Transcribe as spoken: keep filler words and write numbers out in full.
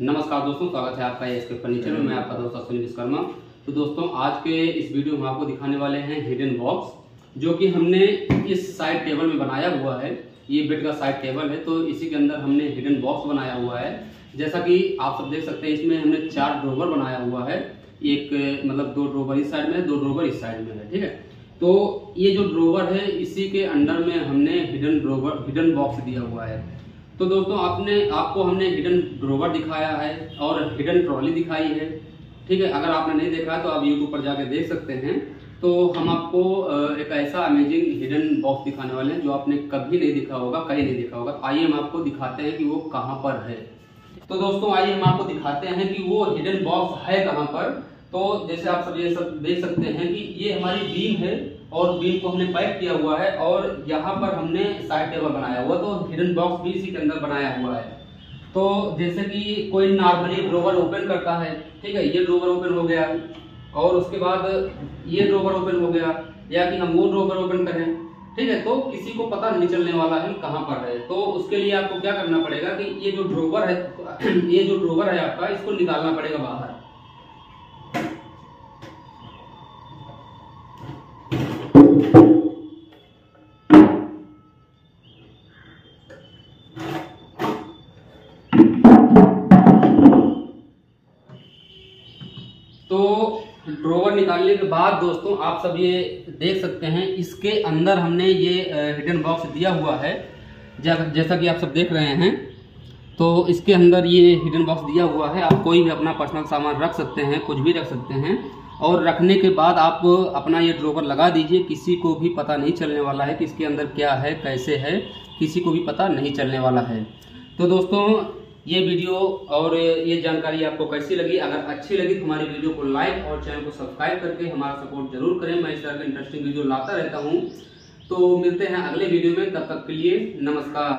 नमस्कार दोस्तों, स्वागत है आपका एस्क फर्नीचर में। मैं आपका दोस्त अश्विनी विश्वकर्मा। तो दोस्तों, आज के इस वीडियो में आपको दिखाने वाले हैं हिडन बॉक्स, जो कि हमने इस साइड टेबल में बनाया हुआ है। ये बेड का साइड टेबल है, तो इसी के अंदर हमने हिडन बॉक्स बनाया हुआ है। जैसा कि आप सब देख सकते हैं, इसमें हमने चार ड्रोवर बनाया हुआ है। एक मतलब दो ड्रोवर इस साइड में, दो ड्रोवर इस साइड में है, ठीक है। तो ये जो ड्रोवर है, इसी के अंडर में हमने हिडन ड्रोवर हिडन बॉक्स दिया हुआ है। तो दोस्तों, आपने आपको हमने हिडन ड्रोवर दिखाया है और हिडन ट्रॉली दिखाई है, ठीक है। अगर आपने नहीं देखा है तो आप यूट्यूब पर जाकर देख सकते हैं। तो हम आपको एक ऐसा अमेजिंग हिडन बॉक्स दिखाने वाले हैं जो आपने कभी नहीं देखा होगा, कहीं नहीं देखा होगा। आइए हम आपको दिखाते हैं कि वो कहाँ पर है। तो दोस्तों, आइए हम आपको दिखाते हैं कि वो हिडन बॉक्स है कहाँ पर। तो जैसे आप सब ये सब देख सकते हैं कि ये हमारी बीम है और बीम को हमने पैक किया हुआ है और यहाँ पर हमने साइड टेबल बनाया हुआ, तो हिडन बॉक्स भी इसी के अंदर बनाया हुआ है। तो जैसे कि कोई नॉर्मली ड्रोवर ओपन करता है, ठीक है, ये ड्रोवर ओपन हो गया और उसके बाद ये ड्रोवर ओपन हो गया, या कि हम वो ड्रोवर ओपन करें, ठीक है। तो किसी को पता नहीं चलने वाला है कहाँ पर है। तो उसके लिए आपको क्या करना पड़ेगा कि ये जो ड्रोवर है ये जो ड्रोवर है आपका, इसको निकालना पड़ेगा बाहर। तो ड्रोवर निकालने के बाद दोस्तों, आप सब ये देख सकते हैं, इसके अंदर हमने ये हिडन बॉक्स दिया हुआ है। जैसा कि आप सब देख रहे हैं, तो इसके अंदर ये हिडन बॉक्स दिया हुआ है। आप कोई भी अपना पर्सनल सामान रख सकते हैं, कुछ भी रख सकते हैं। और रखने के बाद आप अपना ये ड्रोवर लगा दीजिए। किसी को भी पता नहीं चलने वाला है कि इसके अंदर क्या है, कैसे है, किसी को भी पता नहीं चलने वाला है। तो दोस्तों, ये वीडियो और ये जानकारी आपको कैसी लगी? अगर अच्छी लगी तो हमारी वीडियो को लाइक और चैनल को सब्सक्राइब करके हमारा सपोर्ट जरूर करें। मैं इस तरह के इंटरेस्टिंग वीडियो लाता रहता हूँ। तो मिलते हैं अगले वीडियो में, तब तक के लिए नमस्कार।